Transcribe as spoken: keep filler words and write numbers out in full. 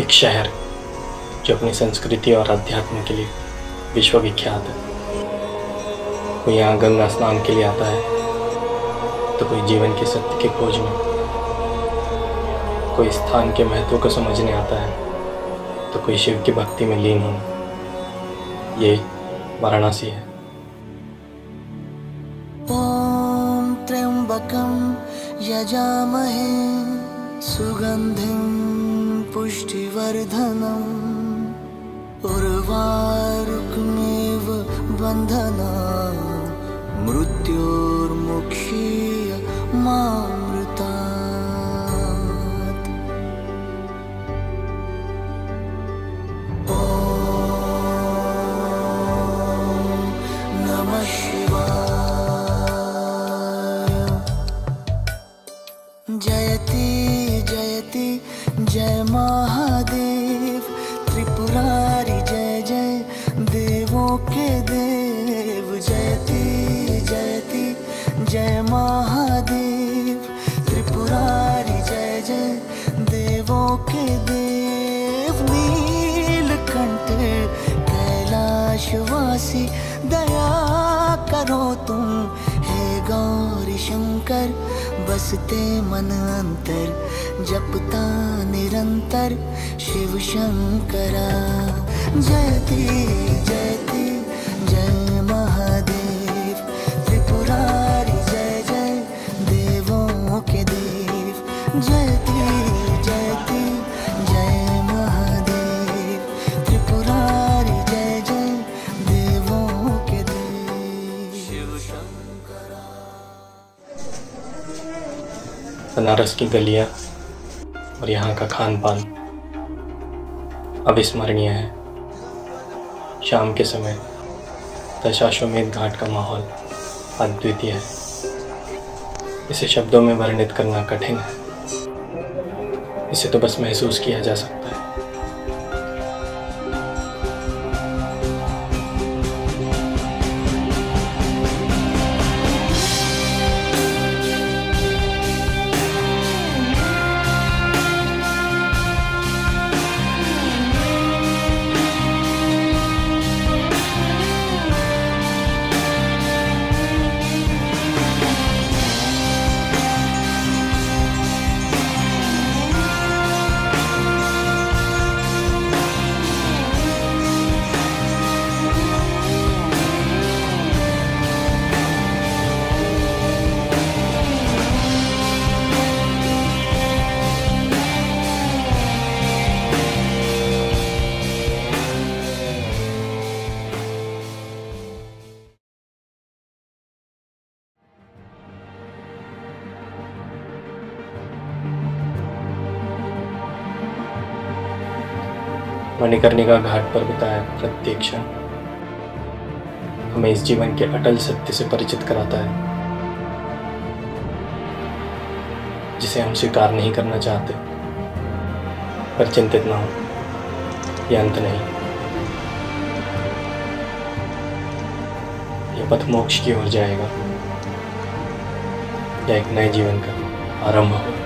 एक शहर जो अपनी संस्कृति और अध्यात्म के लिए विश्वविख्यात है। कोई यहाँ गंगा स्नान के लिए आता है तो कोई जीवन के सत्य की खोज में, कोई स्थान के महत्व को समझने आता है तो कोई शिव की भक्ति में लीन हो। ये वाराणसी है। ओम त्र्यंबकम यजामहे सुगंधिं पुष्टिवर्धनम् उर्वारुकमेव बंधनम् मृत्योर्मुखीय मामृतात्। ओम नमः शिवाय। जयति जयति जय महादेव त्रिपुरारी जय जय देवों के देव। जयति जयति जय महादेव त्रिपुरारी जय जय देवों के देव। नीलकंठ कैलाशवासी दया करो तुम, हे गौरी शंकर बसते मन अंतर। जपता निरंतर शिव शंकरा। जयति जयति जय महादेव त्रिपुरारी जय जय देवों के देव। जयति जयति जय महादेव त्रिपुरारी जय जय देवों के देव। शिव शंकरा। बनारस की गलियां और यहाँ का खान पान अविस्मरणीय है। शाम के समय दशाश्वमेध घाट का माहौल अद्वितीय है। इसे शब्दों में वर्णित करना कठिन है, इसे तो बस महसूस किया जा सकता है। मणिकर्णिका घाट पर बिताया प्रत्येक क्षण हमें इस जीवन के अटल सत्य से परिचित कराता है, जिसे हम स्वीकार नहीं करना चाहते। पर चिंतित ना हो, यह अंत नहीं। यह पथ मोक्ष की ओर जाएगा या एक नए जीवन का आरंभ होगा।